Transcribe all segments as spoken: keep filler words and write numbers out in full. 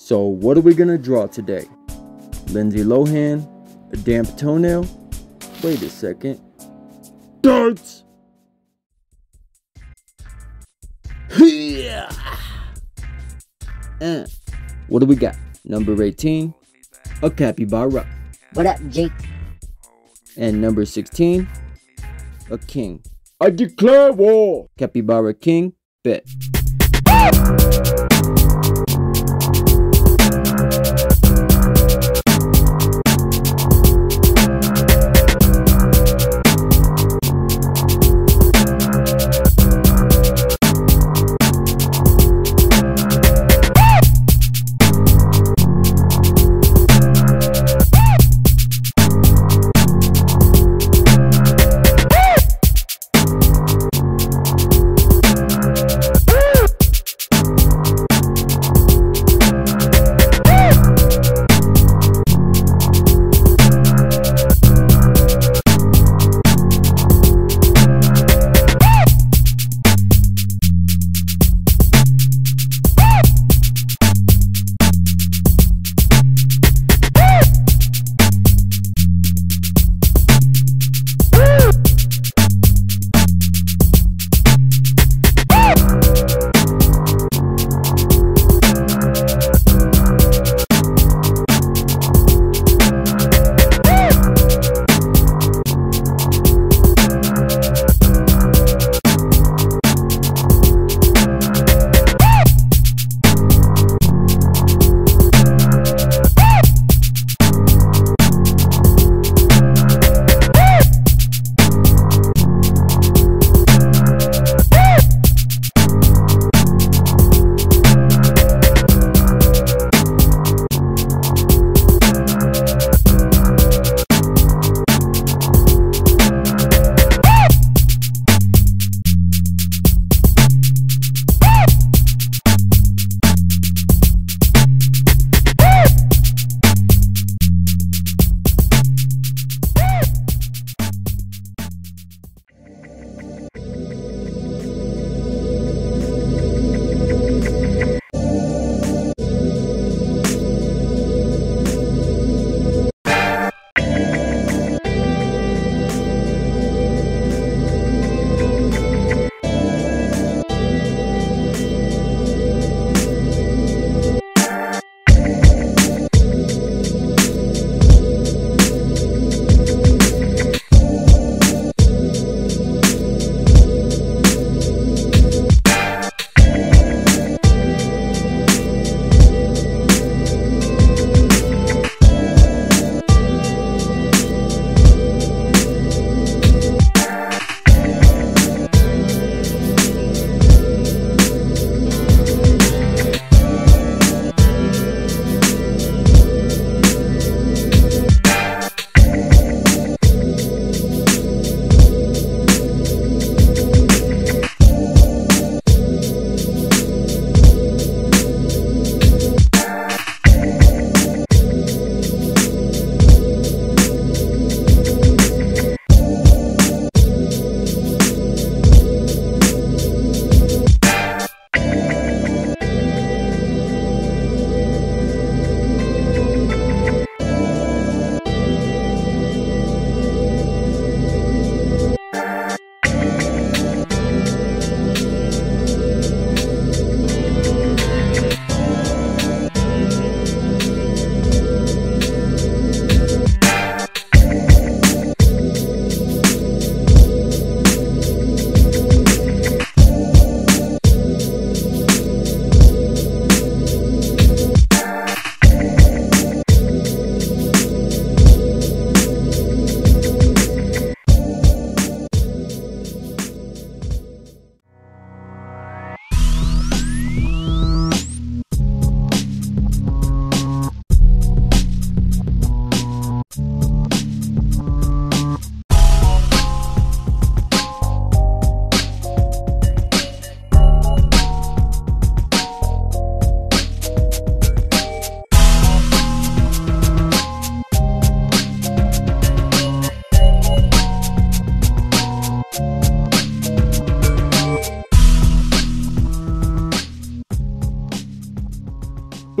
So what are we gonna draw today? Lindsay Lohan, a damp toenail. Wait a second. Darts! Yeah. Uh, what do we got? Number eighteen, a capybara. What up, Jake? And number sixteen, a king. I declare war! Capybara king, bet.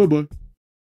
Bye-bye.